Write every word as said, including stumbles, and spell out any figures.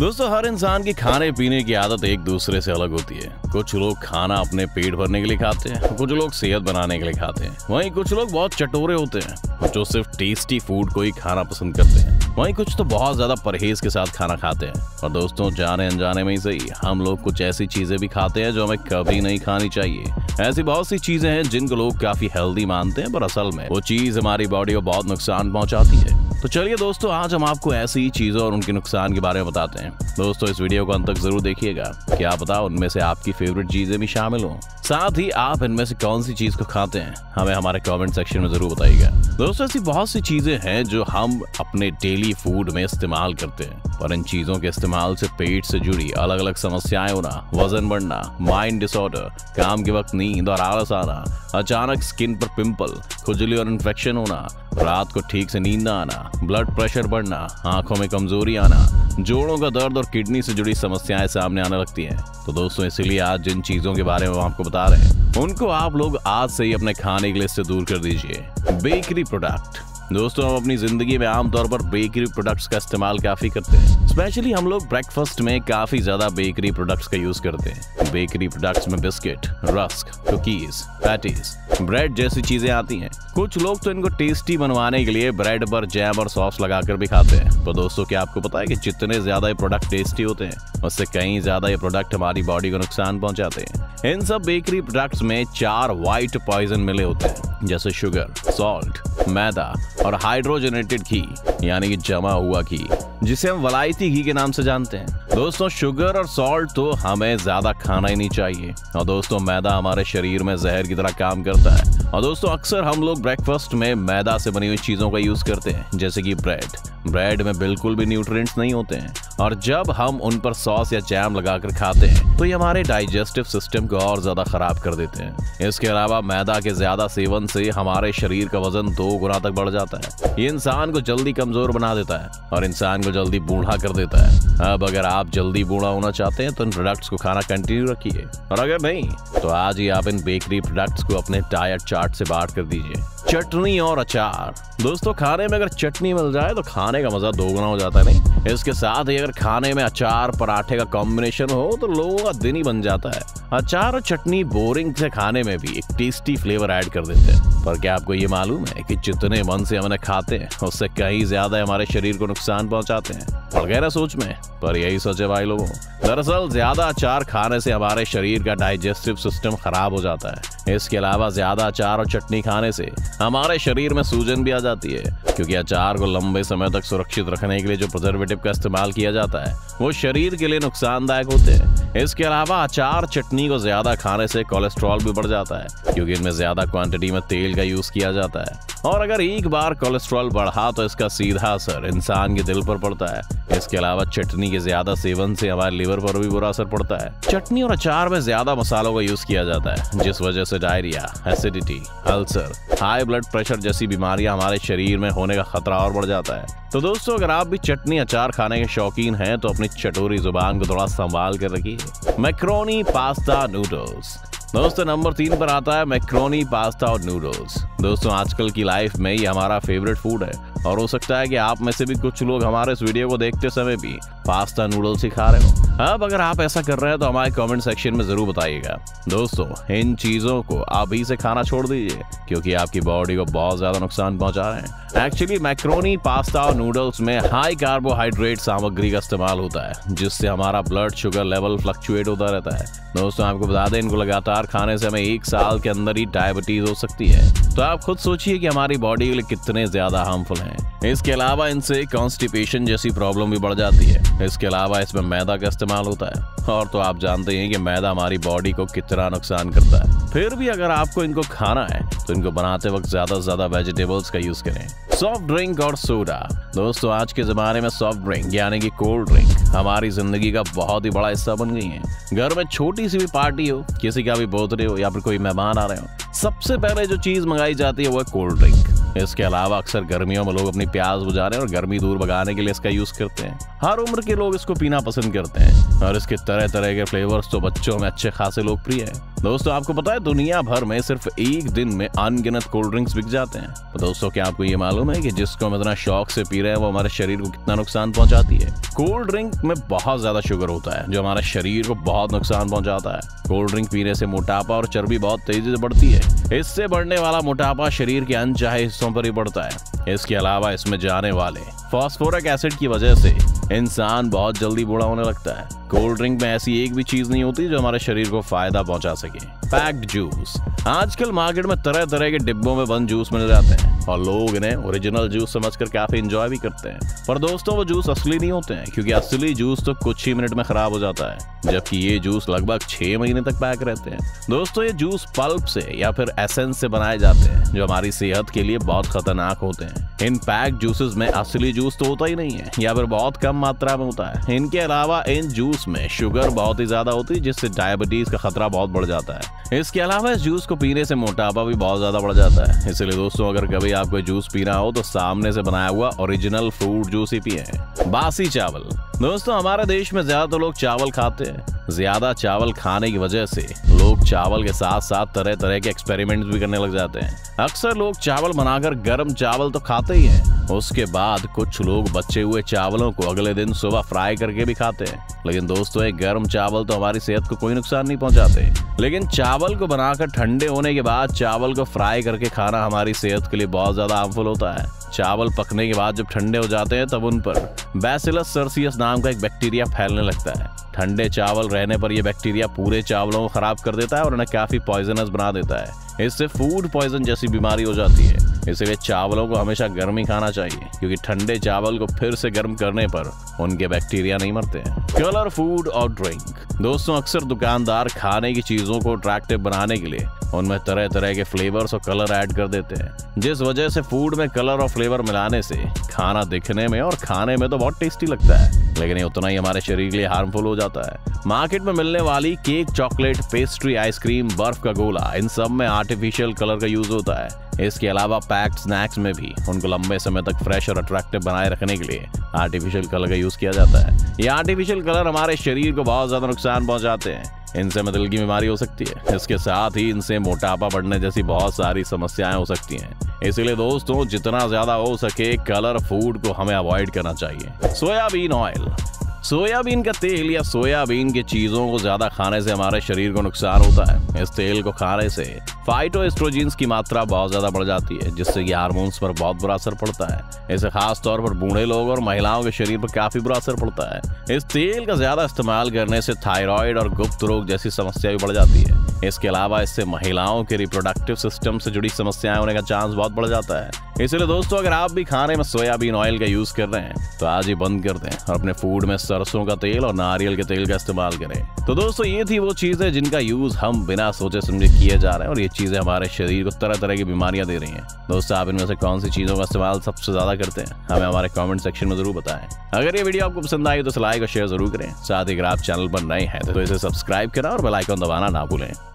दोस्तों, हर इंसान की खाने पीने की आदत एक दूसरे से अलग होती है। कुछ लोग खाना अपने पेट भरने के लिए खाते हैं, कुछ लोग सेहत बनाने के लिए खाते हैं, वहीं कुछ लोग बहुत चटोरे होते हैं जो सिर्फ टेस्टी फूड को ही खाना पसंद करते हैं, वहीं कुछ तो बहुत ज्यादा परहेज के साथ खाना खाते हैं। और दोस्तों, जाने अनजाने में ही सही हम लोग कुछ ऐसी चीजें भी खाते हैं जो हमें कभी नहीं खानी चाहिए। ऐसी बहुत सी चीजें हैं जिनको लोग काफी हेल्दी मानते हैं, पर असल में वो चीज हमारी बॉडी को बहुत नुकसान पहुंचाती है। तो चलिए दोस्तों, आज हम आपको ऐसी चीजों और उनके नुकसान के बारे में बताते हैं। दोस्तों, इस वीडियो को अंत तक जरूर देखिएगा, क्या पता उनमें से आपकी फेवरेट चीजें भी शामिल हों। साथ ही आप इनमें से कौन सी चीज को खाते हैं, हमें हमारे कमेंट सेक्शन में जरूर बताइएगा। दोस्तों, ऐसी बहुत सी चीजें हैं जो हम अपने डेली फूड में इस्तेमाल करते हैं, पर इन चीजों के इस्तेमाल से पेट से जुड़ी अलग अलग समस्याएं होना, वजन बढ़ना, माइंड डिसऑर्डर, काम के वक्त नींद और आलस आना, अचानक स्किन पर पिंपल, खुजली और इन्फेक्शन होना, रात को ठीक से नींद न आना, ब्लड प्रेशर बढ़ना, आंखों में कमजोरी आना, जोड़ों का दर्द और किडनी से जुड़ी समस्याएं सामने आने लगती हैं। तो दोस्तों, इसीलिए आज जिन चीजों के बारे में हम आपको बता रहे हैं उनको आप लोग आज से ही अपने खाने की लिस्ट से दूर कर दीजिए। Bakery product. दोस्तों, हम अपनी जिंदगी में आमतौर पर बेकरी प्रोडक्ट्स का इस्तेमाल काफी करते हैं। स्पेशली हम लोग ब्रेकफास्ट में काफी ज्यादा बेकरी प्रोडक्ट्स का यूज करते हैं। बेकरी प्रोडक्ट्स में biscuit, rusk, cookies, patties, bread जैसी चीजें आती हैं। कुछ लोग तो इनको टेस्टी बनवाने के लिए ब्रेड पर जैम और सॉस लगाकर भी खाते हैं। तो दोस्तों, क्या आपको पता है कि जितने ज्यादा ये प्रोडक्ट टेस्टी होते हैं उससे कहीं ज्यादा ये प्रोडक्ट हमारी बॉडी को नुकसान पहुंचाते हैं। इन सब बेकरी प्रोडक्ट्स में चार व्हाइट पॉइजन मिले होते हैं, जैसे शुगर, सॉल्ट, मैदा और हाइड्रोजनेटेड घी, यानी कि जमा हुआ घी, जिसे हम वलायती घी के नाम से जानते हैं। दोस्तों, शुगर और सॉल्ट तो हमें ज्यादा खाना ही नहीं चाहिए। और दोस्तों, मैदा हमारे शरीर में जहर की तरह काम करता है। और दोस्तों, अक्सर हम लोग ब्रेकफास्ट में मैदा से बनी हुई चीजों का यूज करते हैं, जैसे कि ब्रेड। ब्रेड में बिल्कुल भी न्यूट्रिएंट्स नहीं होते हैं, और जब हम उन पर सॉस या जैम लगाकर खाते हैं तो ये हमारे डाइजेस्टिव सिस्टम को और ज्यादा खराब कर देते हैं। इसके अलावा मैदा के ज्यादा सेवन से हमारे शरीर का वजन दो गुना तक बढ़ जाता है। ये इंसान को जल्दी कमजोर बना देता है और इंसान को जल्दी बूढ़ा कर देता है। अब अगर आप जल्दी बूढ़ा होना चाहते हैं तो इन प्रोडक्ट्स को खाना कंटिन्यू रखिए, और अगर नहीं तो आज ही आप इन बेकरी प्रोडक्ट्स को अपने डाइट चार्ट से बाहर कर दीजिए। चटनी और अचार। दोस्तों, खाने में अगर चटनी मिल जाए तो खाने का मजा दोगुना हो जाता है नहीं। इसके साथ ही अगर खाने में अचार पराठे का कॉम्बिनेशन हो तो लोगों का दिन ही बन जाता है। अचार और चटनी बोरिंग से खाने में भी एक टेस्टी फ्लेवर ऐड कर देते हैं। पर क्या आपको ये मालूम है कि जितने मन से हमने खाते हैं उससे कहीं ज्यादा हमारे शरीर को नुकसान पहुंचाते हैं? पड़ गया ना सोच में? पर यही सोचे भाई लोगों। दरअसल, ज्यादा अचार खाने से हमारे शरीर का डाइजेस्टिव सिस्टम खराब हो जाता है। इसके अलावा ज्यादा अचार और चटनी खाने से हमारे शरीर में सूजन भी आ जाती है, क्योंकि अचार को लंबे समय तक सुरक्षित रखने के लिए जो प्रिजर्वेटिव का इस्तेमाल किया जाता है वो शरीर के लिए नुकसानदायक होते हैं। इसके अलावा अचार चटनी को ज्यादा खाने से कोलेस्ट्रॉल भी बढ़ जाता है, क्योंकि इनमें ज्यादा क्वांटिटी में तेल का यूज किया जाता है। और अगर एक बार कोलेस्ट्रॉल बढ़ा तो इसका सीधा असर इंसान के दिल पर पड़ता है। इसके अलावा चटनी के ज्यादा सेवन से हमारे लिवर पर भी बुरा असर पड़ता है। चटनी और अचार में ज्यादा मसालों का यूज किया जाता है, जिस वजह से diarrhoea, acidity, ulcer, high blood pressure जैसी बीमारियां हमारे शरीर में होने का खतरा और बढ़ जाता है। तो दोस्तों, अगर आप भी चटनी अचार खाने के शौकीन हैं तो अपनी चटोरी जुबान को थोड़ा संभाल कर रखिए। Macaroni, pasta, noodles. दोस्तों, नंबर तीन पर आता है मैक्रोनी, पास्ता और नूडल्स। दोस्तों, आजकल की लाइफ में ये हमारा फेवरेट फूड है, और हो सकता है कि आप में से भी कुछ लोग हमारे इस वीडियो को देखते समय भी पास्ता नूडल्स ही खा रहे हो। अब अगर आप ऐसा कर रहे हैं तो हमारे कमेंट सेक्शन में जरूर बताइएगा। दोस्तों, इन चीजों को अभी से खाना छोड़ दीजिए, क्योंकि आपकी बॉडी को बहुत ज्यादा नुकसान पहुंचा रहे हैं। एक्चुअली मैक्रोनी, पास्ता और नूडल्स में हाई कार्बोहाइड्रेट सामग्री का इस्तेमाल होता है, जिससे हमारा ब्लड शुगर लेवल फ्लक्चुएट होता रहता है। दोस्तों, आपको बता दें, इनको लगातार खाने से हमें एक साल के अंदर ही डायबिटीज हो सकती है। तो आप खुद सोचिए कि हमारी बॉडी के लिए कितने ज्यादा हार्मफुल हैं। इसके अलावा इनसे कॉन्स्टिपेशन जैसी प्रॉब्लम भी बढ़ जाती है। इसके अलावा इसमें मैदा का इस्तेमाल होता है, और तो आप जानते हैं कि मैदा हमारी बॉडी को कितना नुकसान करता है। फिर भी अगर आपको इनको खाना है तो इनको बनाते वक्त ज्यादा से ज्यादा वेजिटेबल्स का यूज करें। सॉफ्ट ड्रिंक और सोडा। दोस्तों, आज के जमाने में सॉफ्ट ड्रिंक यानी कि कोल्ड ड्रिंक हमारी जिंदगी का बहुत ही बड़ा हिस्सा बन गई है। घर में छोटी सी भी पार्टी हो, किसी का भी बर्थडे हो, या फिर कोई मेहमान आ रहे हो, सबसे पहले जो चीज मंगाई जाती है वो है कोल्ड ड्रिंक। इसके अलावा अक्सर गर्मियों में लोग अपनी प्यास बुझाने और गर्मी दूर भगाने के लिए इसका यूज करते हैं। हर उम्र के लोग इसको पीना पसंद करते हैं, और इसके तरह तरह के फ्लेवर्स तो बच्चों में अच्छे खासे लोकप्रिय हैं। दोस्तों आपको पता है दुनिया भर में सिर्फ एक दिन में अनगिनत कोल्ड ड्रिंक्स बिक जाते हैं। तो दोस्तों क्या आपको ये मालूम है कि जिसको हम इतना शौक से पी रहे हैं वो हमारे शरीर को कितना नुकसान पहुंचाती है। कोल्ड ड्रिंक में बहुत ज्यादा शुगर होता है जो हमारे शरीर को बहुत नुकसान पहुंचाता है। कोल्ड ड्रिंक पीने से मोटापा और चर्बी बहुत तेजी से बढ़ती है। इससे बढ़ने वाला मोटापा शरीर के अनचाहे हिस्सों पर ही बढ़ता है। इसके अलावा इसमें जाने वाले फॉस्फोरिक एसिड की वजह से इंसान बहुत जल्दी बूढ़ा होने लगता है। कोल्ड ड्रिंक में ऐसी एक भी चीज नहीं होती जो हमारे शरीर को फायदा पहुंचा सके। पैक्ड जूस, आजकल मार्केट में तरह तरह के डिब्बों में बंद जूस मिल जाते हैं और लोग इन्हें ओरिजिनल जूस समझकर काफी एंजॉय भी करते हैं। पर दोस्तों वो जूस असली नहीं होते हैं, क्योंकि असली जूस तो कुछ ही मिनट में खराब हो जाता है, जबकि ये जूस लगभग छह महीने तक पैक रहते हैं। दोस्तों ये जूस पल्प से या फिर एसेंस से बनाए जाते हैं जो हमारी सेहत के लिए बहुत खतरनाक होते हैं। इन पैक्ड जूसेस में असली जूस तो होता ही नहीं है या फिर बहुत कम मात्रा में होता है। इनके अलावा इन जूस में शुगर बहुत ही ज्यादा होती है जिससे डायबिटीज का खतरा बहुत बढ़ जाता है। इसके अलावा इस जूस को पीने से मोटापा भी बहुत ज्यादा बढ़ जाता है। इसलिए दोस्तों अगर कभी आपको जूस पीना हो तो सामने से बनाया हुआ ओरिजिनल फ्रूट जूस ही पिएं। बासी चावल, दोस्तों हमारे देश में ज्यादातर लोग चावल खाते हैं। ज्यादा चावल खाने की वजह से लोग चावल के साथ साथ तरह तरह के एक्सपेरिमेंट्स भी करने लग जाते हैं। अक्सर लोग चावल बनाकर गर्म चावल तो खाते ही हैं, उसके बाद कुछ लोग बचे हुए चावलों को अगले दिन सुबह फ्राई करके भी खाते हैं। लेकिन दोस्तों एक गर्म चावल तो हमारी सेहत को कोई नुकसान नहीं पहुंचाते, लेकिन चावल को बनाकर ठंडे होने के बाद चावल को फ्राई करके खाना हमारी सेहत के लिए बहुत ज्यादा हार्मफुल होता है। चावल पकने के बाद जब ठंडे हो जाते हैं तब उन पर बैसिलस सर्सियस नाम का एक बैक्टीरिया फैलने लगता है। ठंडे चावल रहने पर यह बैक्टीरिया पूरे चावलों को खराब कर देता है और उन्हें काफी पॉइजनस बना देता है। इससे फूड पॉइजन जैसी बीमारी हो जाती है। इसलिए चावलों को हमेशा गर्म ही खाना चाहिए, क्योंकि ठंडे चावल को फिर से गर्म करने पर उनके बैक्टीरिया नहीं मरते हैं। कलर फूड और ड्रिंक, दोस्तों अक्सर दुकानदार खाने की चीजों को अट्रैक्टिव बनाने के लिए उनमें तरह तरह के फ्लेवर्स और कलर ऐड कर देते हैं, जिस वजह से फूड में कलर और फ्लेवर मिलाने से खाना दिखने में और खाने में तो बहुत टेस्टी लगता है, लेकिन ये उतना ही हमारे शरीर के लिए हार्मफुल हो जाता है। मार्केट में मिलने वाली केक, चॉकलेट, पेस्ट्री, आइसक्रीम, बर्फ का गोला, इन सब में आर्टिफिशियल कलर का यूज होता है। इसके अलावा पैक्ड स्नैक्स में भी उनको लंबे समय तक फ्रेश और अट्रैक्टिव बनाए रखने के लिए आर्टिफिशियल कलर का यूज किया जाता है। ये आर्टिफिशियल कलर हमारे शरीर को बहुत ज्यादा नुकसान पहुंचाते हैं। इनसे में दिल की बीमारी हो सकती है। इसके साथ ही इनसे मोटापा बढ़ने जैसी बहुत सारी समस्याएं हो सकती हैं। इसलिए दोस्तों जितना ज्यादा हो सके कलर फूड को हमें अवॉइड करना चाहिए। सोयाबीन ऑयल, सोयाबीन का तेल या सोयाबीन की चीजों को ज्यादा खाने से हमारे शरीर को नुकसान होता है। इस तेल को खाने से फाइटोएस्ट्रोजेंस की मात्रा बहुत ज्यादा बढ़ जाती है, जिससे कि हार्मोन्स पर बहुत बुरा असर पड़ता है। इसे खास तौर पर बूढ़े लोग और महिलाओं के शरीर पर काफी बुरा असर पड़ता है। इस तेल का ज्यादा इस्तेमाल करने से थायराइड और गुप्त रोग जैसी समस्या भी बढ़ जाती है। इसके अलावा इससे महिलाओं के रिप्रोडक्टिव सिस्टम से जुड़ी समस्याएं होने का चांस बहुत बढ़ जाता है। इसलिए दोस्तों अगर आप भी खाने में सोयाबीन ऑयल का यूज कर रहे हैं तो आज ही बंद कर दें और अपने फूड में सरसों का तेल और नारियल के तेल का इस्तेमाल करें। तो दोस्तों ये थी वो चीजें जिनका यूज हम बिना सोचे समझे किए जा रहे हैं और ये चीजें हमारे शरीर को तरह तरह की बीमारियां दे रही हैं। दोस्तों आप इनमें से कौन सी चीजों का इस्तेमाल सबसे ज्यादा करते हैं, हमें हमारे कॉमेंट सेक्शन में जरूर बताएं। अगर ये वीडियो आपको पसंद आई तो लाइक और शेयर जरूर करें। साथ ही अगर आप चैनल पर नए हैं तो इसे सब्सक्राइब करें और बेल आइकन दबाना ना भूलें।